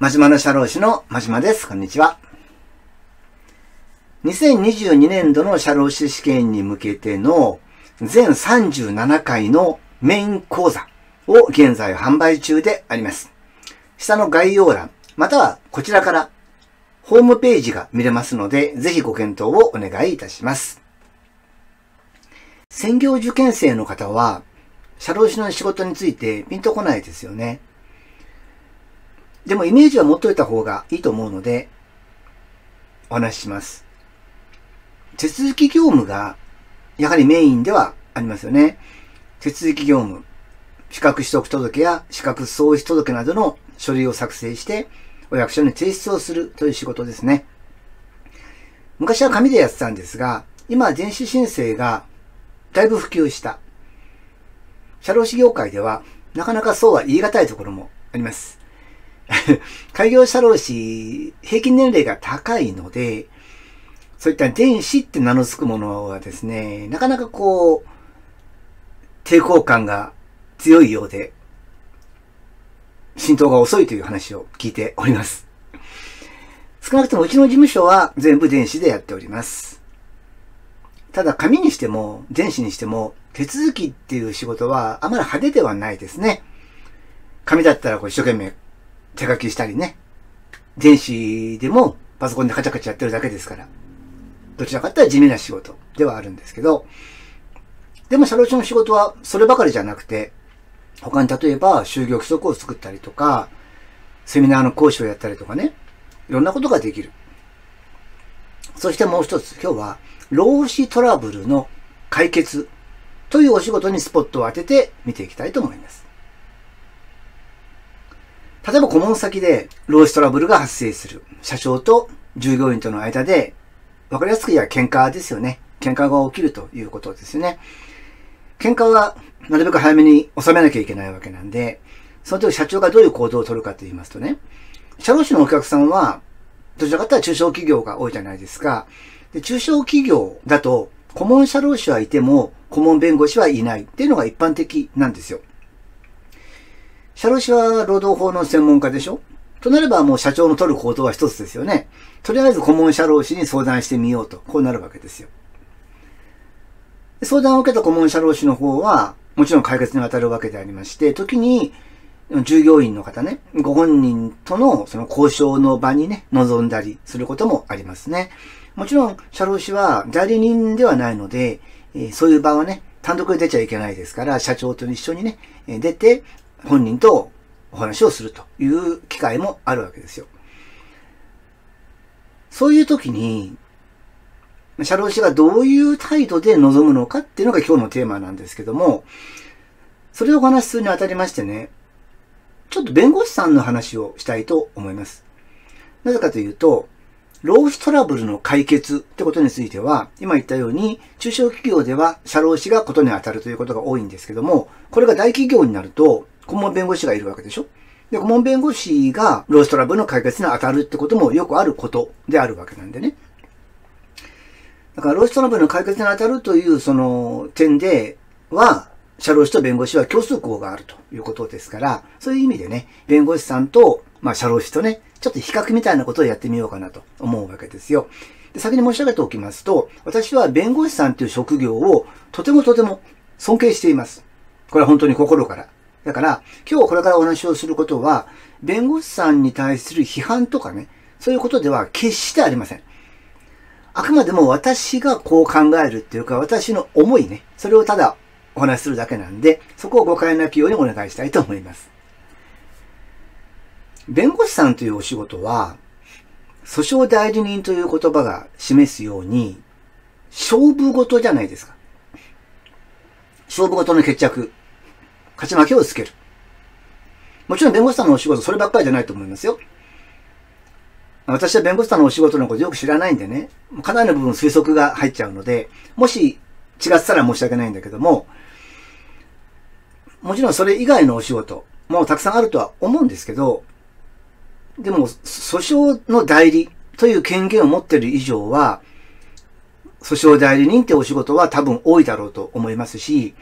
真島の社労士の真島です。こんにちは。2022年度の社労士試験に向けての全37回のメイン講座を現在販売中であります。下の概要欄、またはこちらからホームページが見れますので、ぜひご検討をお願いいたします。専業受験生の方は、社労士の仕事についてピンとこないですよね。でもイメージは持っといた方がいいと思うので、お話しします。手続き業務が、やはりメインではありますよね。手続き業務、資格取得届や資格喪失届などの書類を作成して、お役所に提出をするという仕事ですね。昔は紙でやってたんですが、今は電子申請がだいぶ普及した。社労士業界では、なかなかそうは言い難いところもあります。開業社労士、平均年齢が高いので、そういった電子って名の付くものはですね、なかなかこう、抵抗感が強いようで、浸透が遅いという話を聞いております。少なくともうちの事務所は全部電子でやっております。ただ紙にしても電子にしても手続きっていう仕事はあまり派手ではないですね。紙だったらこう一生懸命手書きしたりね。電子でもパソコンでカチャカチャやってるだけですから。どちらかというと地味な仕事ではあるんですけど。でも社労士の仕事はそればかりじゃなくて、他に例えば就業規則を作ったりとか、セミナーの講師をやったりとかね、いろんなことができる。そしてもう一つ、今日は労使トラブルの解決というお仕事にスポットを当てて見ていきたいと思います。例えば顧問先で労使トラブルが発生する。社長と従業員との間で、わかりやすく言えば喧嘩ですよね。喧嘩が起きるということですよね。喧嘩はなるべく早めに収めなきゃいけないわけなんで、その時社長がどういう行動を取るかと言いますとね、社労士のお客さんは、どちらかというと中小企業が多いじゃないですか。で、中小企業だと、顧問社労士はいても、顧問弁護士はいないっていうのが一般的なんですよ。社労士は労働法の専門家でしょ？となればもう社長の取る行動は一つですよね。とりあえず顧問社労士に相談してみようと、こうなるわけですよ。相談を受けた顧問社労士の方は、もちろん解決に当たるわけでありまして、時に、従業員の方ね、ご本人とのその交渉の場にね、臨んだりすることもありますね。もちろん、社労士は代理人ではないので、そういう場はね、単独で出ちゃいけないですから、社長と一緒にね、出て、本人とお話をするという機会もあるわけですよ。そういう時に、社労士がどういう態度で臨むのかっていうのが今日のテーマなんですけども、それをお話しするにあたりましてね、ちょっと弁護士さんの話をしたいと思います。なぜかというと、労使トラブルの解決ってことについては、今言ったように中小企業では社労士がことに当たるということが多いんですけども、これが大企業になると顧問弁護士がいるわけでしょ。で、顧問弁護士が労使トラブルの解決に当たるってこともよくあることであるわけなんでね。だから、労使トラブルの解決に当たるという、その点では、社労士と弁護士は共通項があるということですから、そういう意味でね、弁護士さんと、社労士とね、ちょっと比較みたいなことをやってみようかなと思うわけですよ。で、先に申し上げておきますと、私は弁護士さんという職業をとても尊敬しています。これは本当に心から。だから、今日これからお話をすることは、弁護士さんに対する批判とかね、そういうことでは決してありません。あくまでも私がこう考えるっていうか、私の思いね。それをただお話しするだけなんで、そこを誤解なきようにお願いしたいと思います。弁護士さんというお仕事は、訴訟代理人という言葉が示すように、勝負事じゃないですか。勝負事の決着、勝ち負けをつける。もちろん弁護士さんのお仕事、そればっかりじゃないと思いますよ。私は弁護士さんのお仕事のことよく知らないんでね、かなりの部分推測が入っちゃうので、もし違ってたら申し訳ないんだけども、もちろんそれ以外のお仕事もたくさんあるとは思うんですけど、でも訴訟の代理という権限を持っている以上は、訴訟代理人ってお仕事は多分多いだろうと思いますし、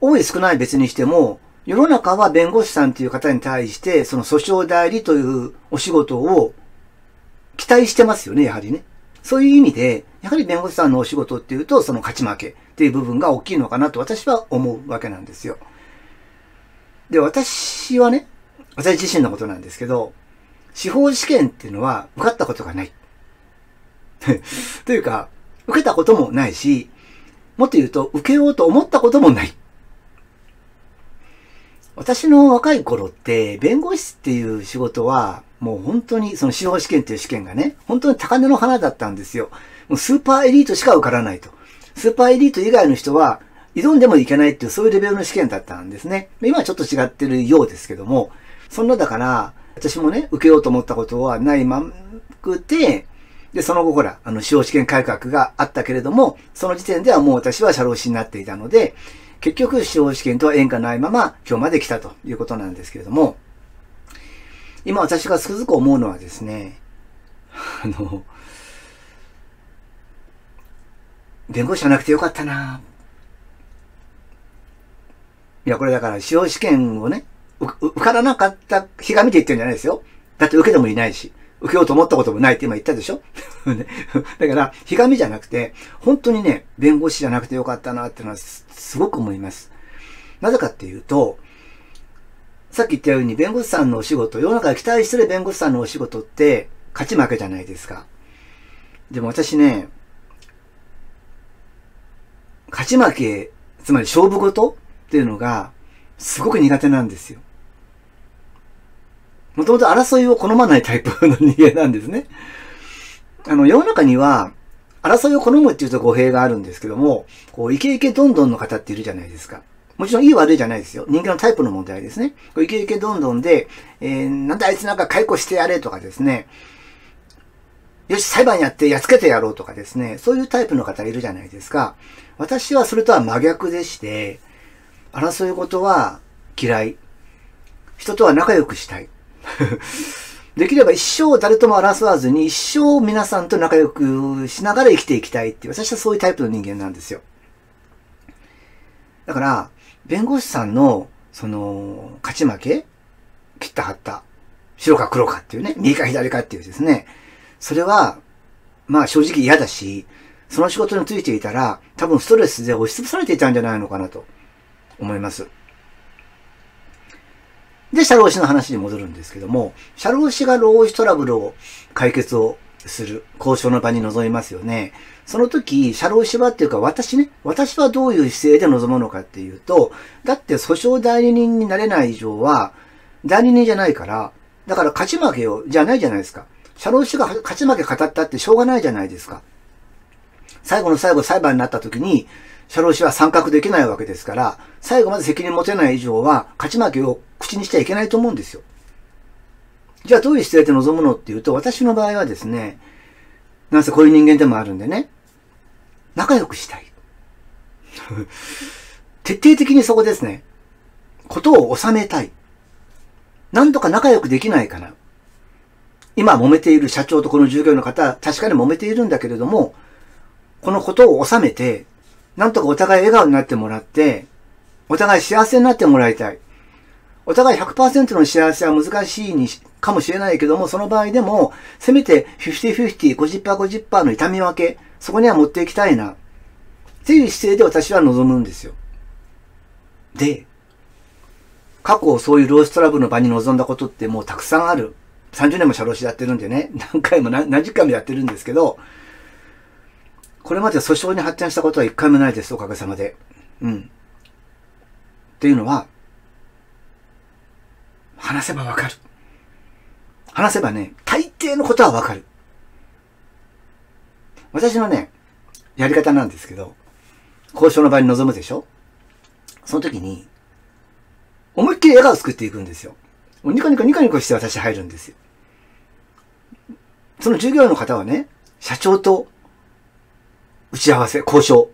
多い少ない別にしても、世の中は弁護士さんという方に対して、その訴訟代理というお仕事を期待してますよね、やはりね。そういう意味で、やはり弁護士さんのお仕事っていうと、その勝ち負けっていう部分が大きいのかなと私は思うわけなんですよ。で、私はね、私自身のことなんですけど、司法試験っていうのは受かったことがない。というか、受けたこともないし、もっと言うと、受けようと思ったこともない。私の若い頃って、弁護士っていう仕事は、もう本当に、その司法試験っていう試験がね、本当に高嶺の花だったんですよ。もうスーパーエリートしか受からないと。スーパーエリート以外の人は、挑んでもいけないっていう、そういうレベルの試験だったんですね。今はちょっと違ってるようですけども、そんなだから、私もね、受けようと思ったことはないまんくて、で、その後ほら、司法試験改革があったけれども、その時点ではもう私は社労士になっていたので、結局、司法試験とは縁がないまま、今日まで来たということなんですけれども、今私がつくづく思うのはですね、弁護士じゃなくてよかったな。いや、これだから、司法試験をね、受からなかった、ひがみで言ってるんじゃないですよ。だって受けてもいないし。受けようと思ったこともないって今言ったでしょだから、ひがみじゃなくて、本当にね、弁護士じゃなくてよかったなってのはすごく思います。なぜかっていうと、さっき言ったように弁護士さんのお仕事、世の中に期待してる弁護士さんのお仕事って、勝ち負けじゃないですか。でも私ね、勝ち負け、つまり勝負事っていうのが、すごく苦手なんですよ。もともと争いを好まないタイプの人間なんですね。世の中には、争いを好むっていうと語弊があるんですけども、こう、イケイケドンドンの方っているじゃないですか。もちろんいい悪いじゃないですよ。人間のタイプの問題ですね。イケイケドンドンで、なんであいつなんか解雇してやれとかですね。よし、裁判やってやっつけてやろうとかですね。そういうタイプの方いるじゃないですか。私はそれとは真逆でして、争い事は嫌い。人とは仲良くしたい。できれば一生誰とも争わずに一生皆さんと仲良くしながら生きていきたいっていう、私はそういうタイプの人間なんですよ。だから、弁護士さんの、その、勝ち負け、切った張った、白か黒かっていうね、右か左かっていうですね、それは、まあ正直嫌だし、その仕事についていたら、多分ストレスで押しつぶされていたんじゃないのかなと思います。で、社労士の話に戻るんですけども、社労士が労使トラブルを解決をする交渉の場に臨みますよね。その時、社労士はっていうか私はどういう姿勢で臨むのかっていうと、だって訴訟代理人になれない以上は、代理人じゃないから、だから勝ち負けを、じゃないじゃないですか。社労士が勝ち負け語ったってしょうがないじゃないですか。最後の最後裁判になった時に、社労士は参画できないわけですから、最後まで責任持てない以上は、勝ち負けを口にしちゃいけないと思うんですよ。じゃあどういう姿勢で臨むのっていうと、私の場合はですね、なんせこういう人間でもあるんでね、仲良くしたい。徹底的にそこですね。ことを収めたい。なんとか仲良くできないかな。今揉めている社長とこの従業員の方、確かに揉めているんだけれども、このことを収めて、なんとかお互い笑顔になってもらって、お互い幸せになってもらいたい。お互い 100% の幸せは難しいかもしれないけども、その場合でも、せめて 50-50、50%-50% の痛み分け、そこには持っていきたいな。っていう姿勢で私は望むんですよ。で、過去そういう労使トラブルの場に臨んだことってもうたくさんある。30年も社労士やってるんでね、何十回もやってるんですけど、これまで訴訟に発展したことは一回もないです、おかげさまで。うん。っていうのは、話せばわかる。話せばね、大抵のことはわかる。私のね、やり方なんですけど、交渉の場に臨むでしょ？その時に、思いっきり笑顔を作っていくんですよ。ニコニコニコニコして私入るんですよ。その従業員の方はね、社長と、打ち合わせ、交渉。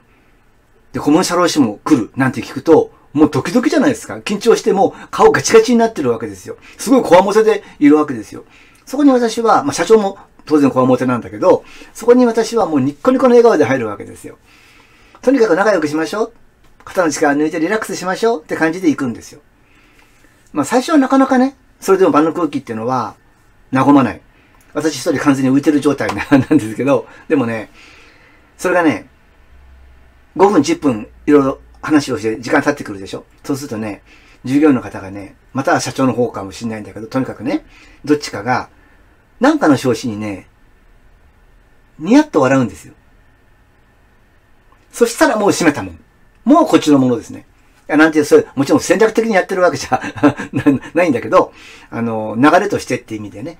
で、顧問社労士も来るなんて聞くと、もうドキドキじゃないですか。緊張してもう顔ガチガチになってるわけですよ。すごいこわもてでいるわけですよ。そこに私は、まあ社長も当然こわもてなんだけど、そこに私はもうニッコニコの笑顔で入るわけですよ。とにかく仲良くしましょう。肩の力抜いてリラックスしましょうって感じで行くんですよ。まあ最初はなかなかね、それでも場の空気っていうのは和まない。私一人完全に浮いてる状態なんですけど、でもね、それがね、5分10分いろいろ話をして時間経ってくるでしょ。そうするとね、従業員の方がね、または社長の方かもしれないんだけど、とにかくね、どっちかが、なんかの拍子にね、ニヤッと笑うんですよ。そしたらもう閉めたもん。もうこっちのものですね。いや、なんていう、それ、もちろん戦略的にやってるわけじゃないんだけど、流れとしてって意味でね、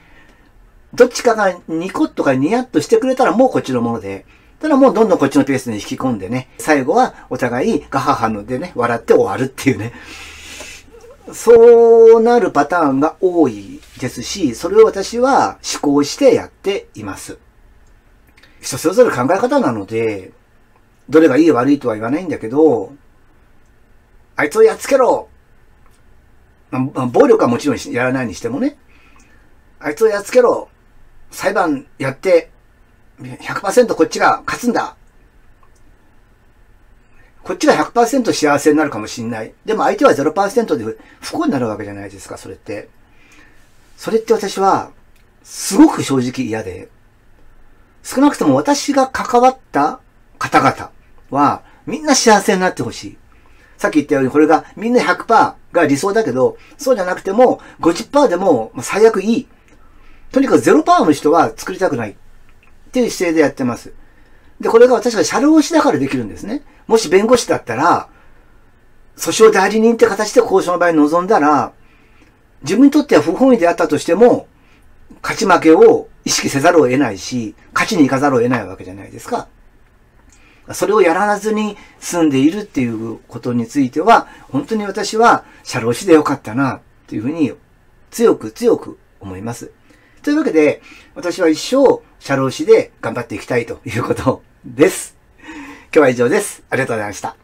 どっちかがニコッとかニヤッとしてくれたらもうこっちのもので、ただもうどんどんこっちのペースに引き込んでね、最後はお互いガハハのでね、笑って終わるっていうね。そうなるパターンが多いですし、それを私は思考してやっています。人それぞれ考え方なので、どれがいい悪いとは言わないんだけど、あいつをやっつけろ、暴力はもちろんやらないにしてもね、あいつをやっつけろ、裁判やって、100% こっちが勝つんだ。こっちが 100% 幸せになるかもしんない。でも相手は 0% で不幸になるわけじゃないですか、それって。それって私は、すごく正直嫌で、少なくとも私が関わった方々は、みんな幸せになってほしい。さっき言ったように、これがみんな 100% が理想だけど、そうじゃなくても 50% でも最悪いい。とにかく 0% の人は作りたくない。っていう姿勢でやってます。で、これが私が社労士だからできるんですね。もし弁護士だったら、訴訟代理人って形で交渉の場合に臨んだら、自分にとっては不本意であったとしても、勝ち負けを意識せざるを得ないし、勝ちに行かざるを得ないわけじゃないですか。それをやらずに済んでいるっていうことについては、本当に私は社労士でよかったな、というふうに強く強く思います。というわけで、私は一生社労士で頑張っていきたいということです。今日は以上です。ありがとうございました。